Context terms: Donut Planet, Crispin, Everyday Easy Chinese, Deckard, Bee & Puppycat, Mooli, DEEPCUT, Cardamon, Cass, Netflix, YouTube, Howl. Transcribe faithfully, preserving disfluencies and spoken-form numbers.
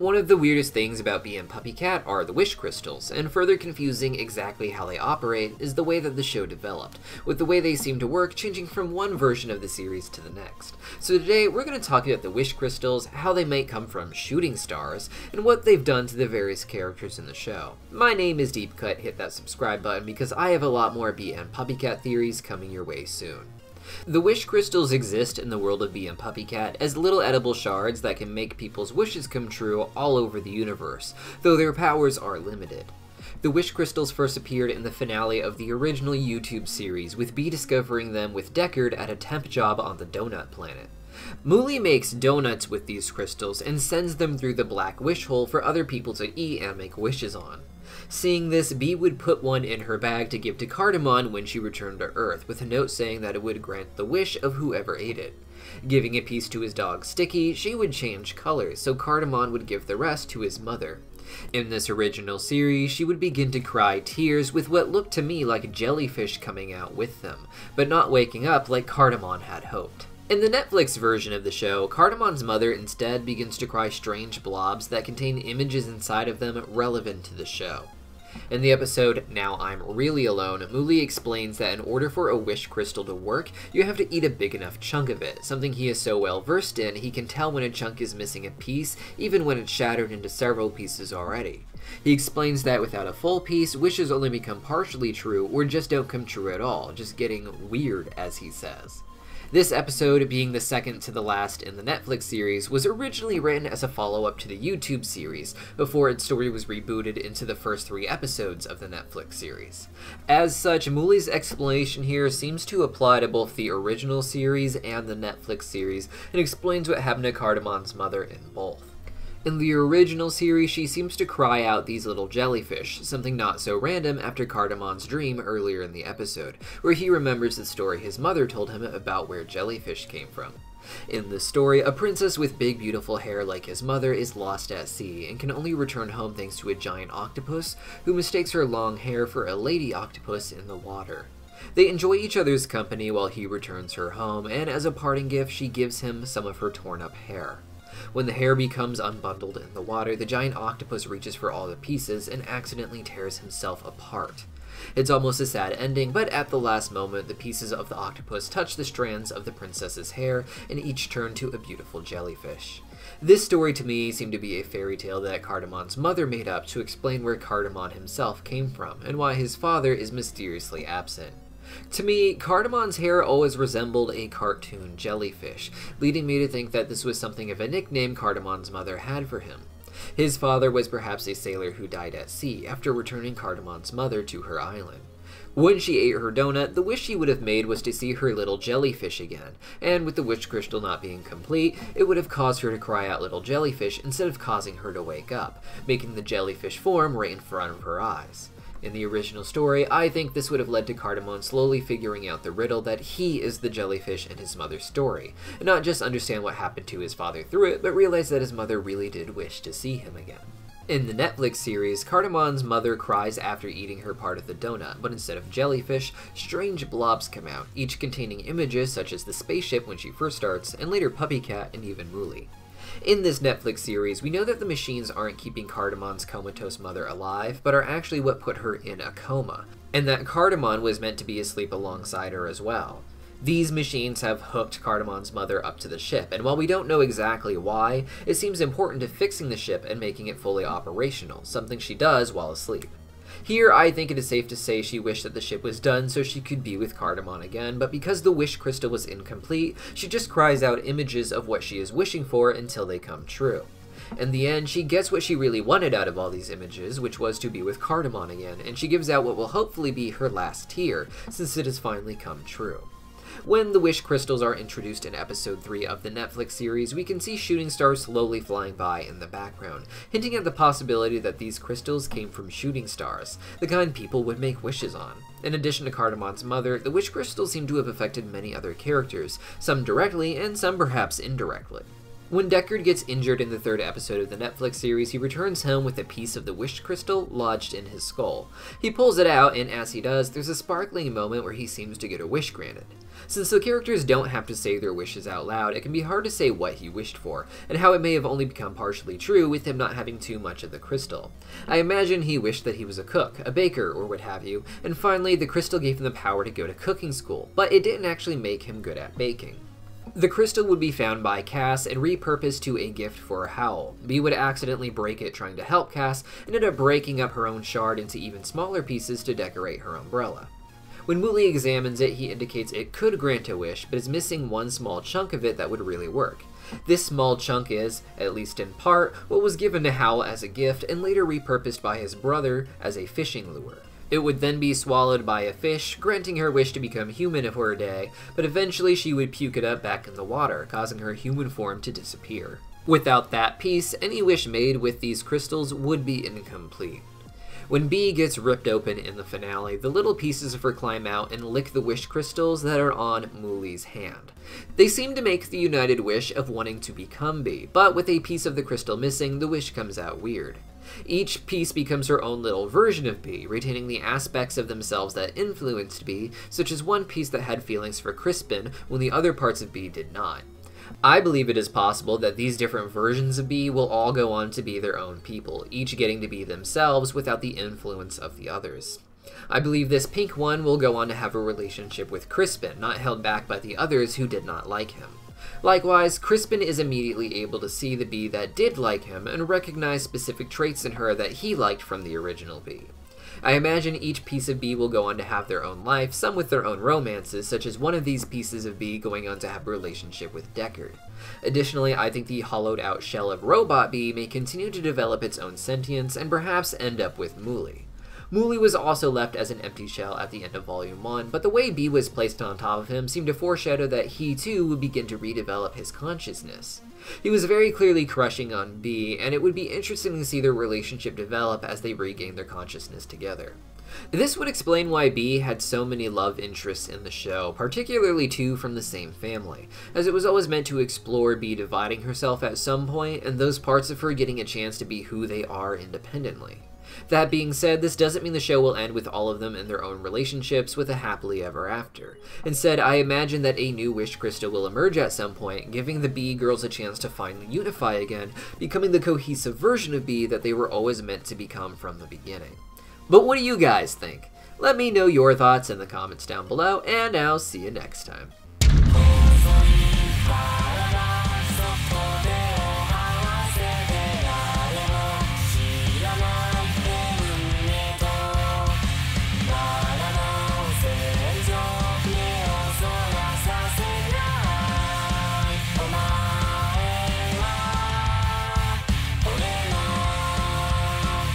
One of the weirdest things about Bee and Puppycat are the wish crystals, and further confusing exactly how they operate is the way that the show developed, with the way they seem to work changing from one version of the series to the next. So today we're going to talk about the wish crystals, how they might come from shooting stars, and what they've done to the various characters in the show. My name is Deep Cut, hit that subscribe button because I have a lot more Bee and Puppycat theories coming your way soon. The wish crystals exist in the world of Bee and Puppycat as little edible shards that can make people's wishes come true all over the universe, though their powers are limited. The wish crystals first appeared in the finale of the original YouTube series, with Bee discovering them with Deckard at a temp job on the Donut Planet. Mooli makes donuts with these crystals and sends them through the black wish hole for other people to eat and make wishes on. Seeing this, Bee would put one in her bag to give to Cardamon when she returned to Earth, with a note saying that it would grant the wish of whoever ate it. Giving a piece to his dog Sticky, she would change colors, so Cardamon would give the rest to his mother. In this original series, she would begin to cry tears with what looked to me like jellyfish coming out with them, but not waking up like Cardamon had hoped. In the Netflix version of the show, Cardamon's mother instead begins to cry strange blobs that contain images inside of them relevant to the show. In the episode Now I'm Really Alone, Mooli explains that in order for a wish crystal to work, you have to eat a big enough chunk of it, something he is so well versed in he can tell when a chunk is missing a piece, even when it's shattered into several pieces already. He explains that without a full piece, wishes only become partially true or just don't come true at all, just getting weird, as he says. This episode, being the second to the last in the Netflix series, was originally written as a follow-up to the YouTube series, before its story was rebooted into the first three episodes of the Netflix series. As such, Mooli's explanation here seems to apply to both the original series and the Netflix series, and explains what happened to Cardamon's mother in both. In the original series, she seems to cry out these little jellyfish, something not so random after Cardamon's dream earlier in the episode, where he remembers the story his mother told him about where jellyfish came from. In this story, a princess with big beautiful hair like his mother is lost at sea and can only return home thanks to a giant octopus who mistakes her long hair for a lady octopus in the water. They enjoy each other's company while he returns her home, and as a parting gift, she gives him some of her torn up hair. When the hair becomes unbundled in the water, the giant octopus reaches for all the pieces and accidentally tears himself apart. It's almost a sad ending, but at the last moment, the pieces of the octopus touch the strands of the princess's hair and each turn to a beautiful jellyfish. This story to me seemed to be a fairy tale that Cardamon's mother made up to explain where Cardamon himself came from and why his father is mysteriously absent. To me, Cardamon's hair always resembled a cartoon jellyfish, leading me to think that this was something of a nickname Cardamon's mother had for him. His father was perhaps a sailor who died at sea after returning Cardamon's mother to her island. When she ate her donut, the wish she would have made was to see her little jellyfish again, and with the wish crystal not being complete, it would have caused her to cry out little jellyfish instead of causing her to wake up, making the jellyfish form right in front of her eyes. In the original story, I think this would have led to Cardamon slowly figuring out the riddle that he is the jellyfish in his mother's story, and not just understand what happened to his father through it, but realize that his mother really did wish to see him again. In the Netflix series, Cardamon's mother cries after eating her part of the donut, but instead of jellyfish, strange blobs come out, each containing images such as the spaceship when she first starts, and later Puppycat and even Mooli. In this Netflix series, we know that the machines aren't keeping Cardamon's comatose mother alive, but are actually what put her in a coma, and that Cardamon was meant to be asleep alongside her as well. These machines have hooked Cardamon's mother up to the ship, and while we don't know exactly why, it seems important to fixing the ship and making it fully operational, something she does while asleep. Here, I think it is safe to say she wished that the ship was done so she could be with Cardamon again, but because the wish crystal was incomplete, she just cries out images of what she is wishing for until they come true. In the end, she gets what she really wanted out of all these images, which was to be with Cardamon again, and she gives out what will hopefully be her last tear, since it has finally come true. When the wish crystals are introduced in episode three of the Netflix series, we can see shooting stars slowly flying by in the background, hinting at the possibility that these crystals came from shooting stars, the kind people would make wishes on. In addition to Cardamon's mother, the wish crystals seem to have affected many other characters, some directly and some perhaps indirectly. When Deckard gets injured in the third episode of the Netflix series, he returns home with a piece of the wish crystal lodged in his skull. He pulls it out, and as he does, there's a sparkling moment where he seems to get a wish granted. Since the characters don't have to say their wishes out loud, it can be hard to say what he wished for, and how it may have only become partially true with him not having too much of the crystal. I imagine he wished that he was a cook, a baker, or what have you, and finally the crystal gave him the power to go to cooking school, but it didn't actually make him good at baking. The crystal would be found by Cass and repurposed to a gift for Howl. Bee would accidentally break it trying to help Cass, and ended up breaking up her own shard into even smaller pieces to decorate her umbrella. When Mooli examines it, he indicates it could grant a wish, but is missing one small chunk of it that would really work. This small chunk is, at least in part, what was given to Howl as a gift and later repurposed by his brother as a fishing lure. It would then be swallowed by a fish, granting her wish to become human for a day, but eventually she would puke it up back in the water, causing her human form to disappear. Without that piece, any wish made with these crystals would be incomplete. When Bee gets ripped open in the finale, the little pieces of her climb out and lick the wish crystals that are on Mooli's hand. They seem to make the united wish of wanting to become Bee, but with a piece of the crystal missing, the wish comes out weird. Each piece becomes her own little version of Bee, retaining the aspects of themselves that influenced Bee, such as one piece that had feelings for Crispin when the other parts of Bee did not. I believe it is possible that these different versions of Bee will all go on to be their own people, each getting to be themselves without the influence of the others. I believe this pink one will go on to have a relationship with Crispin, not held back by the others who did not like him. Likewise, Crispin is immediately able to see the Bee that did like him and recognize specific traits in her that he liked from the original Bee. I imagine each piece of Bee will go on to have their own life, some with their own romances, such as one of these pieces of Bee going on to have a relationship with Deckard. Additionally, I think the hollowed-out shell of Robot Bee may continue to develop its own sentience and perhaps end up with Mooli. Mooli was also left as an empty shell at the end of Volume one, but the way Bee was placed on top of him seemed to foreshadow that he too would begin to redevelop his consciousness. He was very clearly crushing on Bee, and it would be interesting to see their relationship develop as they regain their consciousness together. This would explain why Bee had so many love interests in the show, particularly two from the same family, as it was always meant to explore Bee dividing herself at some point and those parts of her getting a chance to be who they are independently. That being said, this doesn't mean the show will end with all of them in their own relationships with a happily ever after. Instead, I imagine that a new wish crystal will emerge at some point, giving the Bee girls a chance to finally unify again, becoming the cohesive version of Bee that they were always meant to become from the beginning. But what do you guys think? Let me know your thoughts in the comments down below, and I'll see you next time.